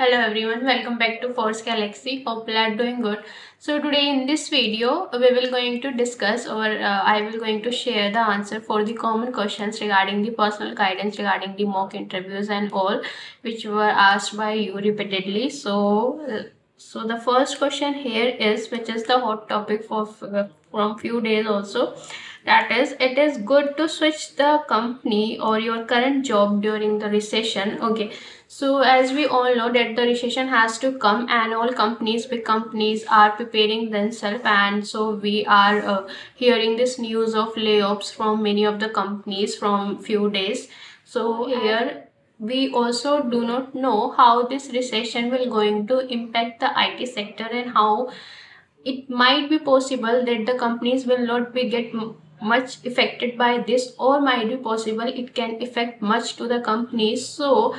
Hello everyone, welcome back to ForceGalaxy. Hope you are doing good. So today in this video we will going to discuss or I will going to share the answer for the common questions regarding the personal guidance, regarding the mock interviews and all, which were asked by you repeatedly. So the first question here is, which is the hot topic from few days also, that is, it is good to switch the company or your current job during the recession. Okay, so as we all know that the recession has to come and all companies, big companies are preparing themselves, and so we are hearing this news of layoffs from many of the companies from few days. So here we also do not know how this recession will going to impact the IT sector and how it might be possible that the companies will not be get much affected by this, or might be possible it can affect much to the companies. So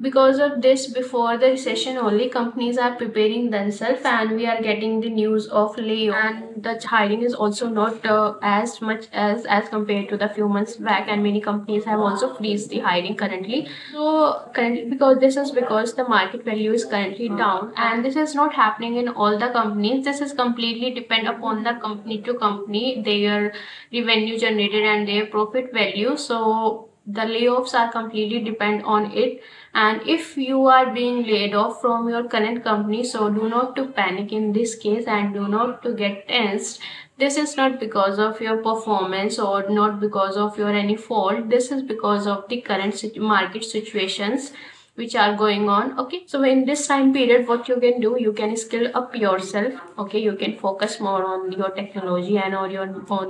because of this, before the recession only companies are preparing themselves, and we are getting the news of layoff, and the hiring is also not as much as compared to the few months back, and many companies have also freeze the hiring currently. So currently, because this is because the market value is currently down, and this is not happening in all the companies. This is completely depend upon the company to company, their revenue generated and their profit value. So the layoffs are completely depend on it, and if you are being laid off from your current company, so do not to panic in this case and do not to get tensed. This is not because of your performance or not because of your any fault. This is because of the current market situations which are going on. Okay, so in this time period what you can do, you can skill up yourself. Okay, you can focus more on your technology and on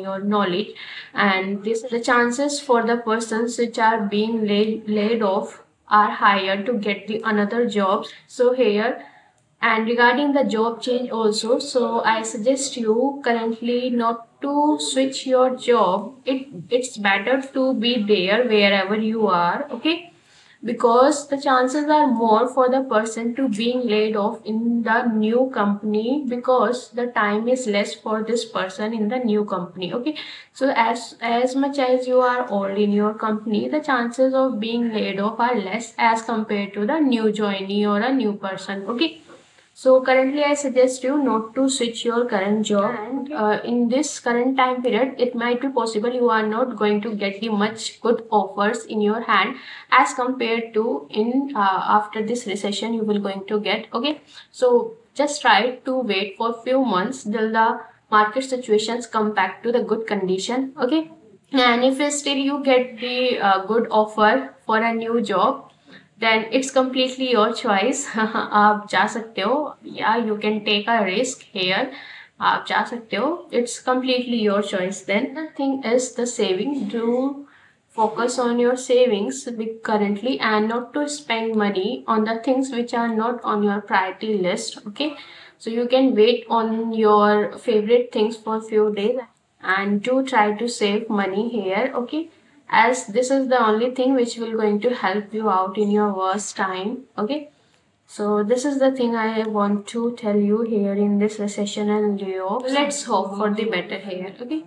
your knowledge, and this the chances for the persons which are being laid off are higher to get the another jobs. So here, and regarding the job change also, so I suggest you currently not to switch your job. It's better to be there wherever you are. Okay, because the chances are more for the person to being laid off in the new company, because the time is less for this person in the new company. Okay, so as much as you are old in your company, the chances of being laid off are less as compared to the new joinee or a new person. Okay, so currently I suggest you not to switch your current job, and in this current time period it might be possible you are not going to get the much good offers in your hand as compared to in after this recession you will going to get. Okay, so just try to wait for few months till the market situations come back to the good condition. Okay, and if still you get the good offer for a new job, then it's completely your choice. आप जा सकते हो, या you can take a risk here. आप जा सकते हो. It's completely your choice. Then the thing is the saving. Do focus on your savings currently and not to spend money on the things which are not on your priority list. Okay, so you can wait on your favorite things for few days and do try to save money here. Okay, as this is the only thing which will going to help you out in your worst time. Okay, so this is the thing I want to tell you here in this recession and layoff. Let's hope for the better here. Okay,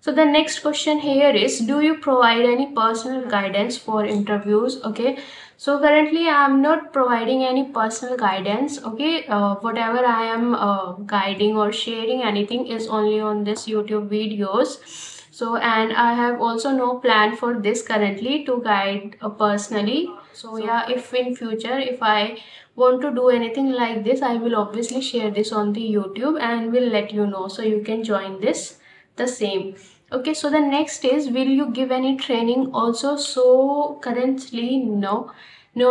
so the next question here is, do you provide any personal guidance for interviews? Okay, so currently I am not providing any personal guidance. Okay, whatever I am guiding or sharing anything is only on this YouTube videos. So, and I have also no plan for this currently to guide personally. So yeah, if in future if I want to do anything like this, I will obviously share this on the YouTube and will let you know, so you can join this the same. Okay, so the next is, will you give any training also? So currently no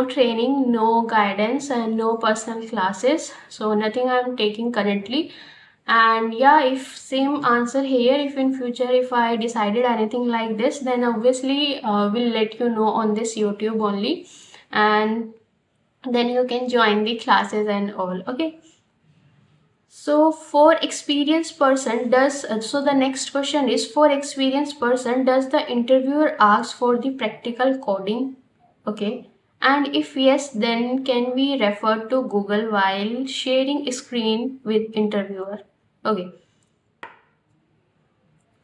training, no guidance and no personal classes, so nothing I am taking currently. And yeah, if same answer here, if in future if I decided anything like this, then obviously will let you know on this YouTube only, and then you can join the classes and all. Okay, so for experienced person, does so the next question is, for experienced person, does the interviewer ask for the practical coding? Okay, and if yes, then can we refer to Google while sharing screen with interviewer? Okay,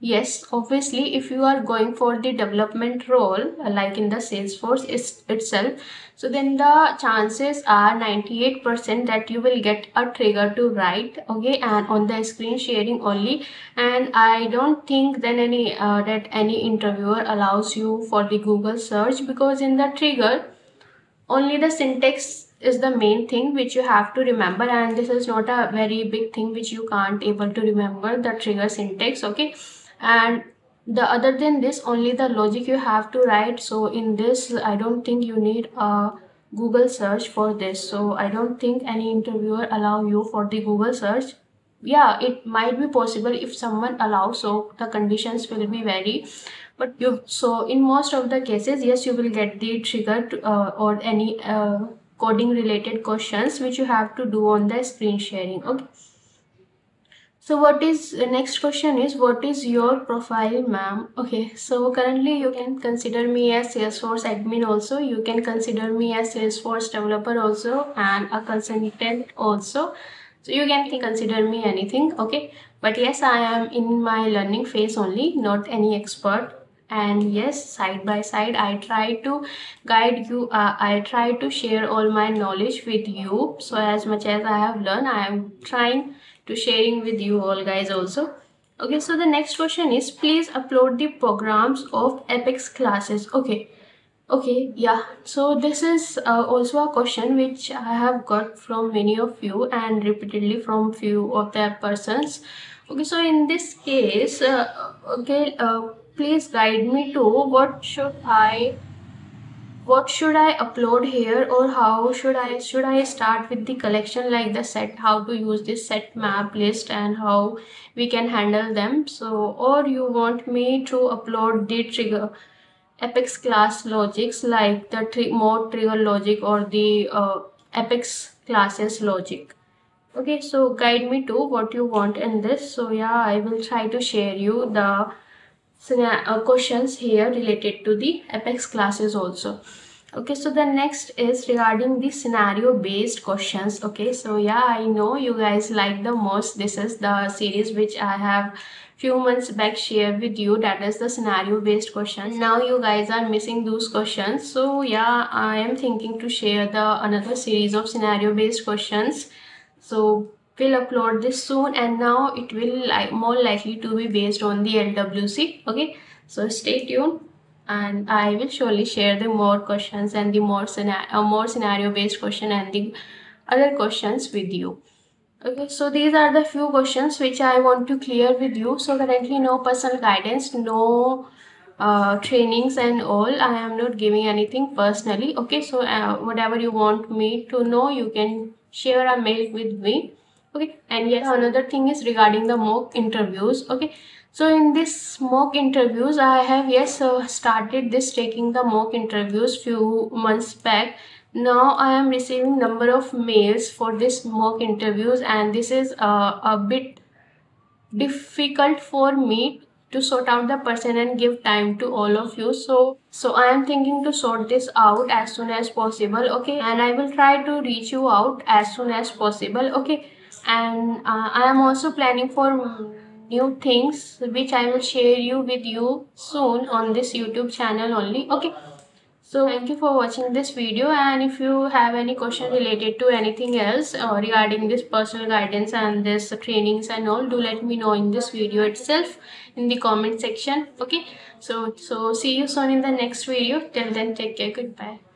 Yes, obviously, if you are going for the development role, like in the Salesforce itself, so then the chances are 98% that you will get a trigger to write, okay, and on the screen sharing only. And I don't think then any interviewer allows you for the Google search, because in the trigger, only the syntax is the main thing which you have to remember, and this is not a very big thing which you can't able to remember, the trigger syntax, okay. And the other than this, only the logic you have to write. So in this, I don't think you need a Google search for this. So I don't think any interviewer allow you for the Google search. Yeah, it might be possible if someone allows, so the conditions will be vary. But so in most of the cases, yes, you will get the trigger to, or any coding related questions which you have to do on the screen sharing, okay. So what is the next question is, what is your profile, ma'am? Okay, so currently you can consider me as Salesforce admin also, you can consider me as Salesforce developer also, and a consultant also. So you can consider me anything, okay. But yes, I am in my learning phase only, not any expert. And yes, side by side, I try to guide you. I try to share all my knowledge with you. So as much as I have learned, I am trying to sharing with you all guys also. Okay, so the next question is, please upload the programs of Apex classes. Okay, yeah. So this is also a question which I have got from many of you and repeatedly from few of the persons. Okay, so in this case, please guide me to what should I upload here, or how should I start with the collection like the set, how to use this set map list and how we can handle them. So, or you want me to upload the trigger Apex class logics like the trigger logic or the Apex classes logic. Okay, so guide me to what you want in this. So yeah, I will try to share you the questions here related to the Apex classes also. Okay, so the next is regarding the scenario based questions. Okay, so yeah, I know you guys like the most. This is the series which I have few months back shared with you, that is the scenario based questions. Now you guys are missing those questions. So yeah, I am thinking to share the another series of scenario based questions. So will upload this soon, and now it will more likely to be based on the LWC. Okay, so stay tuned, and I will surely share the more questions and the more scenario based question and the other questions with you. Okay, so these are the few questions which I want to clear with you. So currently no personal guidance, no trainings and all. I am not giving anything personally. Okay, so whatever you want me to know, you can share a mail with me. Okay, and yes, another thing is regarding the mock interviews. Okay, so in this mock interviews, I have started this taking the mock interviews few months back. Now I am receiving number of mails for this mock interviews, and this is a bit difficult for me to sort out the person and give time to all of you. So I am thinking to sort this out as soon as possible. Okay, and I will try to reach you out as soon as possible. Okay. And I am also planning for new things which I will share you with you soon on this YouTube channel only. Okay, so thank you for watching this video, and if you have any question related to anything else regarding this personal guidance and this trainings and all, do let me know in this video itself in the comment section. Okay, so see you soon in the next video. Till then, take care, goodbye.